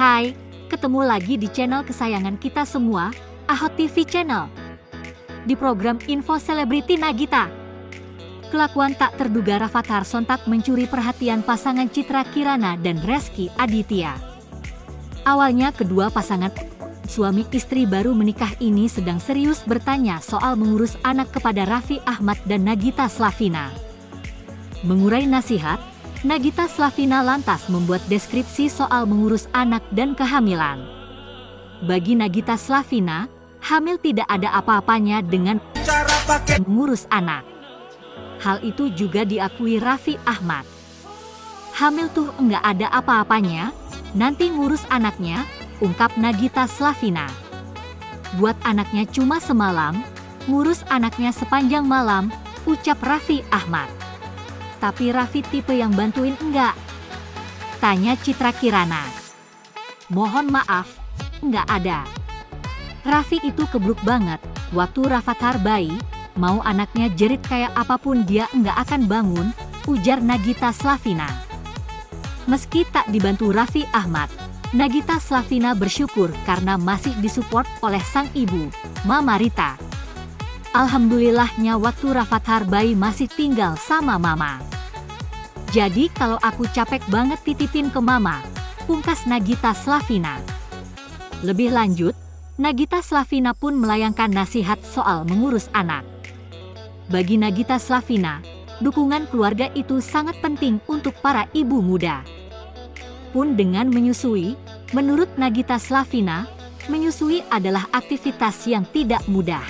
Hai, ketemu lagi di channel kesayangan kita semua, Ahot TV Channel. Di program Info Selebriti Nagita, kelakuan tak terduga Raffi Ahmad mencuri perhatian pasangan Citra Kirana dan Rezky Aditya. Awalnya kedua pasangan suami istri baru menikah ini sedang serius bertanya soal mengurus anak kepada Raffi Ahmad dan Nagita Slavina. Mengurai nasihat, Nagita Slavina lantas membuat deskripsi soal mengurus anak dan kehamilan. Bagi Nagita Slavina, hamil tidak ada apa-apanya dengan cara pakai mengurus anak. Hal itu juga diakui Raffi Ahmad. Hamil tuh enggak ada apa-apanya, nanti ngurus anaknya, ungkap Nagita Slavina. Buat anaknya cuma semalam, ngurus anaknya sepanjang malam, ucap Raffi Ahmad. Tapi Raffi tipe yang bantuin enggak? Tanya Citra Kirana. Mohon maaf, enggak ada. Raffi itu kebluk banget, waktu Raffi bayi, mau anaknya jerit kayak apapun dia enggak akan bangun, ujar Nagita Slavina. Meski tak dibantu Raffi Ahmad, Nagita Slavina bersyukur karena masih disupport oleh sang ibu, Mama Rita. Alhamdulillahnya waktu Raffi bayi masih tinggal sama Mama. Jadi kalau aku capek banget titipin ke Mama, pungkas Nagita Slavina. Lebih lanjut, Nagita Slavina pun melayangkan nasihat soal mengurus anak. Bagi Nagita Slavina, dukungan keluarga itu sangat penting untuk para ibu muda. Pun dengan menyusui, menurut Nagita Slavina, menyusui adalah aktivitas yang tidak mudah.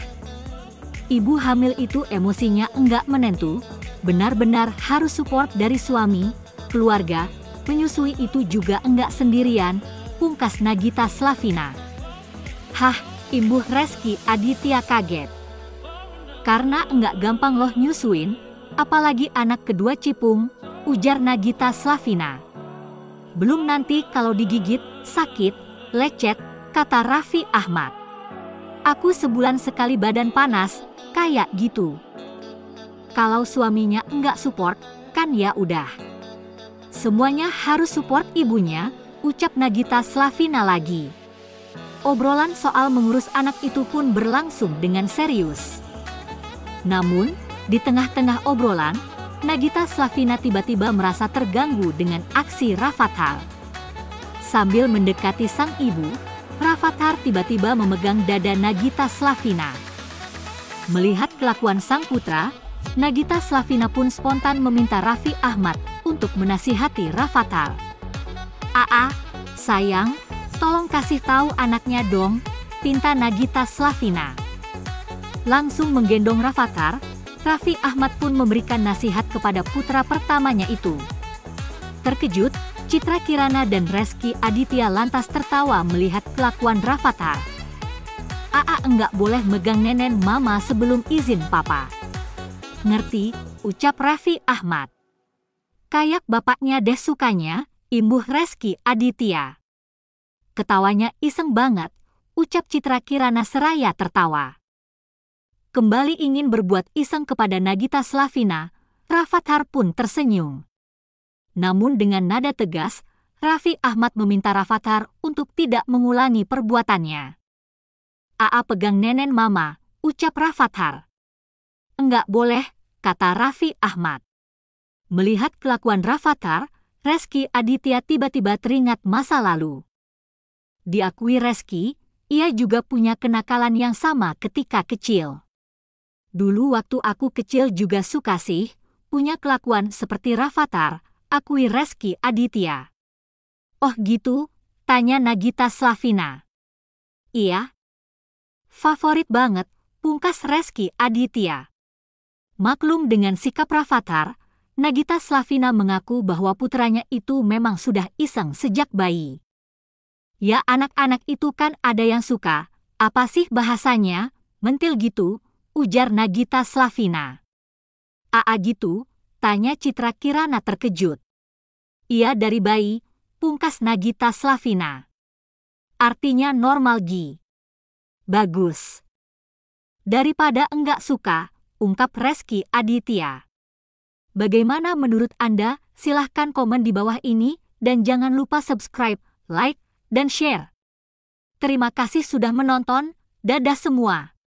Ibu hamil itu emosinya enggak menentu, benar-benar harus support dari suami, keluarga. Menyusui itu juga enggak sendirian, pungkas Nagita Slavina. Hah, imbuh Rezky Aditya kaget. Karena enggak gampang loh nyusuin, apalagi anak kedua cipung, ujar Nagita Slavina. Belum nanti kalau digigit, sakit, lecet, kata Raffi Ahmad. Aku sebulan sekali badan panas, kayak gitu. Kalau suaminya enggak support, kan ya udah. Semuanya harus support ibunya, ucap Nagita Slavina lagi. Obrolan soal mengurus anak itu pun berlangsung dengan serius. Namun, di tengah-tengah obrolan, Nagita Slavina tiba-tiba merasa terganggu dengan aksi Raffi. Sambil mendekati sang ibu, Raffi tiba-tiba memegang dada Nagita Slavina. Melihat kelakuan sang putra, Nagita Slavina pun spontan meminta Raffi Ahmad untuk menasihati Raffi. "Aa, sayang, tolong kasih tahu anaknya dong," pinta Nagita Slavina. Langsung menggendong Raffi, Raffi Ahmad pun memberikan nasihat kepada putra pertamanya itu. Terkejut, Citra Kirana dan Rezky Aditya lantas tertawa melihat kelakuan Raffi. "Aa enggak boleh megang nenen Mama sebelum izin Papa." "Ngerti," ucap Raffi Ahmad. "Kayak bapaknya deh sukanya," imbuh Rezky Aditya. "Ketawanya iseng banget," ucap Citra Kirana seraya tertawa. Kembali ingin berbuat iseng kepada Nagita Slavina, Raffi pun tersenyum. Namun dengan nada tegas, Raffi Ahmad meminta Raffi untuk tidak mengulangi perbuatannya. "Aa pegang nenen Mama," ucap Raffi. "Enggak boleh," kata Raffi Ahmad. Melihat kelakuan Raffi, Rezky Aditya tiba-tiba teringat masa lalu. Diakui Rezky, ia juga punya kenakalan yang sama ketika kecil. "Dulu waktu aku kecil juga suka sih punya kelakuan seperti Raffi," akui Rezky Aditya. "Oh gitu?" tanya Nagita Slavina. "Iya. Favorit banget," pungkas Rezky Aditya. Maklum dengan sikap Raffi, Nagita Slavina mengaku bahwa putranya itu memang sudah iseng sejak bayi. "Ya anak-anak itu kan ada yang suka, apa sih bahasanya, mentil gitu," ujar Nagita Slavina. "Aa gitu?" tanya Citra Kirana terkejut. "Iya dari bayi," pungkas Nagita Slavina. "Artinya normal gi." "Bagus. Daripada enggak suka," ungkap Rezky Aditya. Bagaimana menurut Anda? Silahkan komen di bawah ini dan jangan lupa subscribe, like, dan share. Terima kasih sudah menonton. Dadah semua.